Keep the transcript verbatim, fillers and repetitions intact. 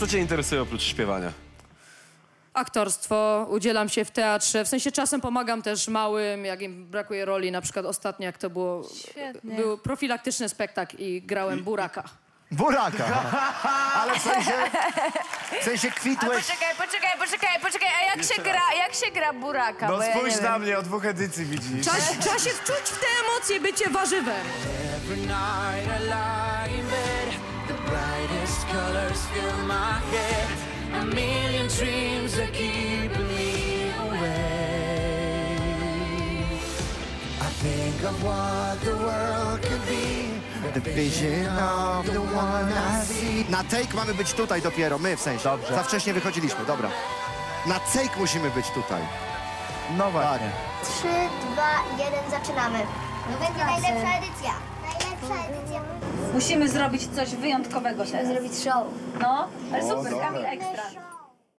Co cię interesuje oprócz śpiewania? Aktorstwo, udzielam się w teatrze, w sensie czasem pomagam też małym, jak im brakuje roli, na przykład ostatnio, jak to było, Świetnie. był profilaktyczny spektakl i grałem Buraka. Buraka! Ale w sensie, w sensie kwitłeś... A poczekaj, poczekaj, poczekaj, poczekaj, a jak się gra, jak się gra Buraka? No spójrz ja na mnie, od dwóch edycji widzisz. Trzeba, trzeba się wczuć w te emocje bycie warzywem. A million dreams are keeping me away. I think of what the world could be, the vision of the one I see. Na take mamy być tutaj dopiero, my w sensie. Dobrze. Za wcześnie wychodziliśmy, dobra. Na take musimy być tutaj. No właśnie. trzy, dwa, jeden, zaczynamy. To będzie najlepsza edycja. Najlepsza edycja. Musimy zrobić coś wyjątkowego teraz. Musimy zrobić show. No, ale super, Kamil ekstra.